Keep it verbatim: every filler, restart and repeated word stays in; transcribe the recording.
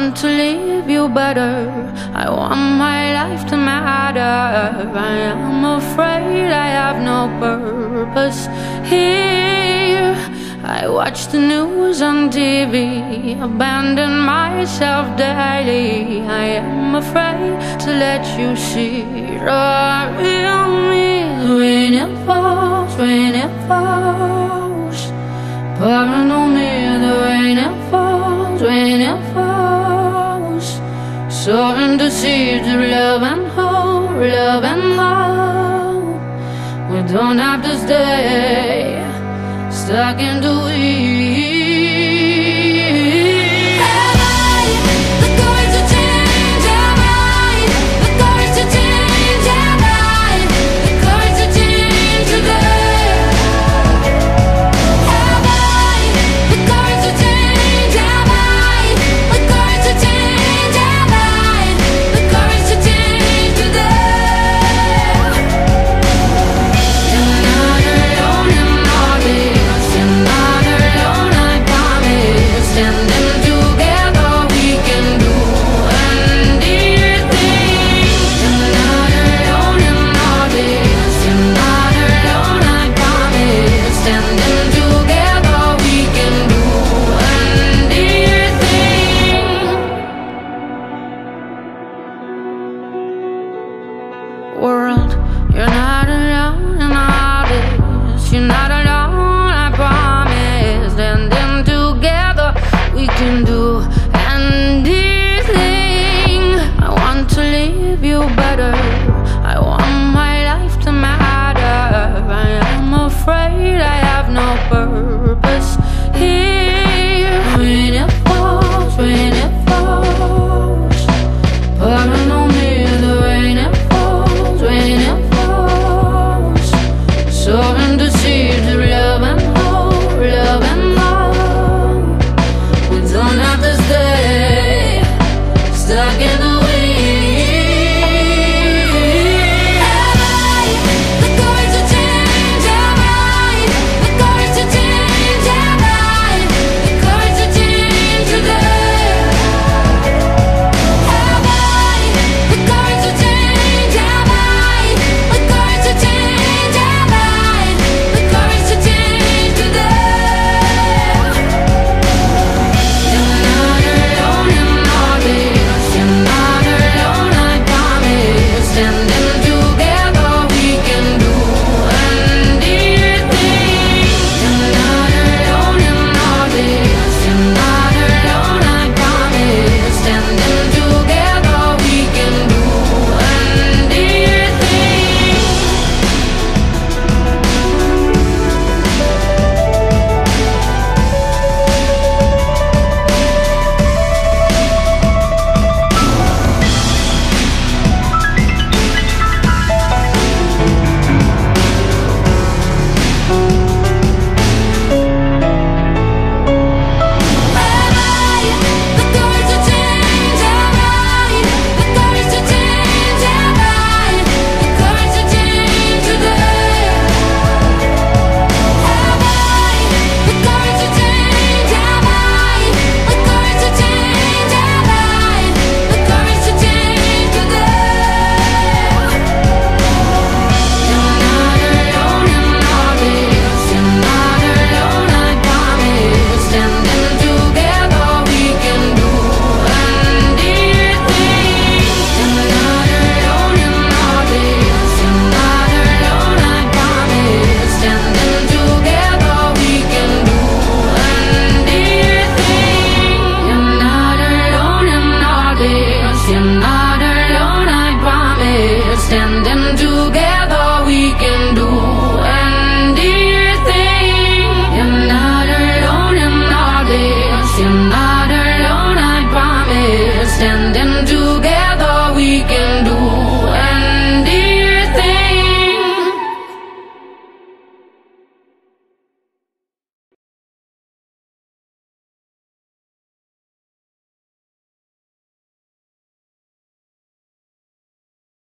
want to leave you better. I want my life to matter. I am afraid I have no purpose here. I watch the news on T V, abandon myself daily. I am afraid to let you see the real me. When it falls, when it falls, pouring on me, the rain it falls, when it falls. Soaring the seeds of love and hope, love and hope. We don't have to stay stuck in the weeds. World, you're not alone in all this. You're not alone, I promise. Standing together, we can do anything. I want to leave you better. I want my life to matter. I am afraid I have no purpose here. When it falls, when it falls, pouring on me, the rain it falls. When it falls, soaring the seeds of love and hope, love and hope. We don't have to stay stuck in the standing together, we can do.